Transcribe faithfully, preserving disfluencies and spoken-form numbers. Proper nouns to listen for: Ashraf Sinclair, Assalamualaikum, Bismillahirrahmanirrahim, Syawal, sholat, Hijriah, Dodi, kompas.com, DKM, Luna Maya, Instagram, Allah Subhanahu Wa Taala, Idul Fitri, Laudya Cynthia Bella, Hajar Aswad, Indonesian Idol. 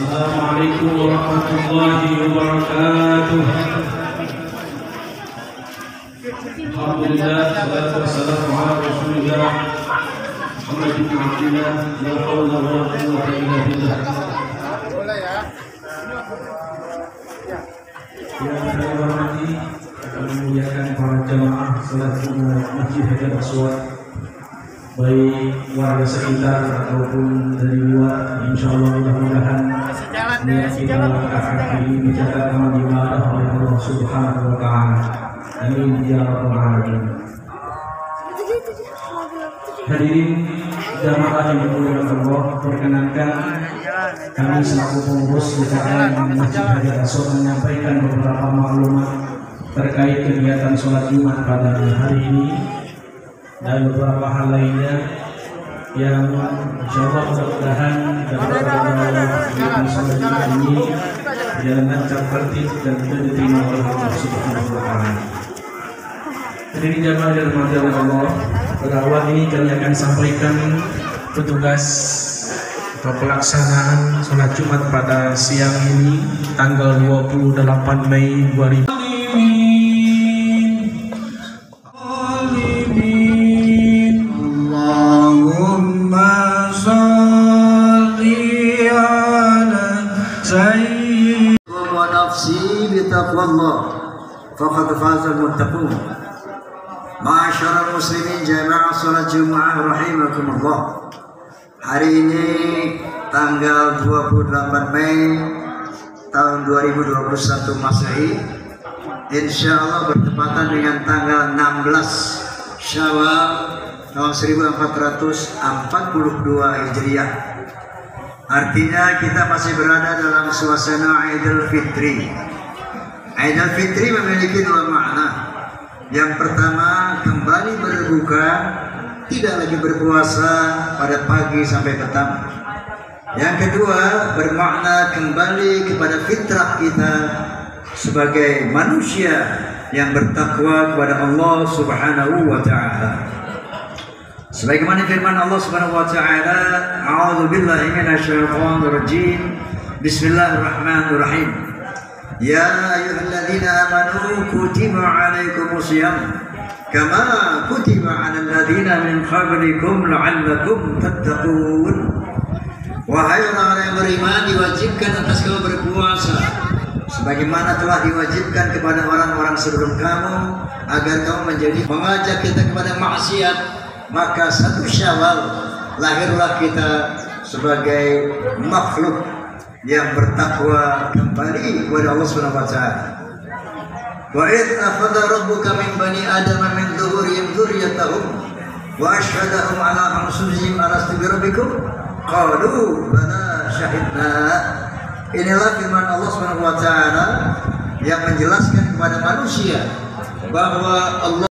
Assalamualaikum warahmatullahi wabarakatuh. Alhamdulillah, salatu wassalamu ala Rasulillah Muhammadin abdillah, la hawla wala quwwata illa billah. Yang saya hormati, akan memuliakan para jamaah salat sunnah Masjid Hajar Aswad, baik warga sekitar ataupun dari luar. Insyaallah mudah-mudahan niat kita akan dijaga amal ibadah oleh Allah Subhanahu Wa Taala. Amin ya rabbal alamin. Hadirin jamaah yang dimuliakan Allah, perkenankan kami selaku pengurus D K M Masjid Hajar Aswad menyampaikan beberapa maklumat terkait kegiatan sholat Jumat pada hari ini dan beberapa hal lainnya yang insyaallah mudah-mudahan dapat dalam sholat ini berjalan lancar, tertib dan diterima oleh Allah Subhanahu Wa Taala. Hadirin jamaah yang dirahmati Allah, pada awal ini kami akan sampaikan petugas atau pelaksanaan sholat Jumat pada siang ini tanggal dua puluh delapan Mei dua ribu dua puluh. Ma'asyiral muslimin jamaah salat Jumat rahimakumullah. Hari ini tanggal dua puluh delapan Mei tahun dua ribu dua puluh satu Masehi, insyaallah bertepatan dengan tanggal enam belas Syawal tahun seribu empat ratus empat puluh dua Hijriah. Artinya kita masih berada dalam suasana Idul Fitri. Idul Fitri memiliki dua makna. Yang pertama, kembali berbuka, tidak lagi berpuasa pada pagi sampai petang. Yang kedua, bermakna kembali kepada fitrah kita sebagai manusia yang bertakwa kepada Allah Subhanahu Wa Taala. Sebagaimana firman Allah Subhanahu Wa Taala, "A'udzu billahi minasyaitonir rajim. Bismillahirrahmanirrahim. Ya ayyuhalladzina amanu kutiba 'alaikumus syiyam kama kutiba 'alal ladzina min qablikum la'allakum tattaqun." Wahai orang-orang yang beriman, diwajibkan atas kamu berpuasa sebagaimana telah diwajibkan kepada orang-orang sebelum kamu, agar kamu menjadi mengajak kita kepada maksiat. Maka satu Syawal lahirlah kita sebagai makhluk yang bertakwa kembali kepada Allah Subhanahu Wa Taala. Wa idh akhadha rabbuka min bani adama min zuhurihim dzurriyyatahum wa ashhadahum ala anfusihim alastu bi rabbikum qalu bala syahidna. Inilah firman Allah Subhanahu Wa Taala yang menjelaskan kepada manusia bahwa Allah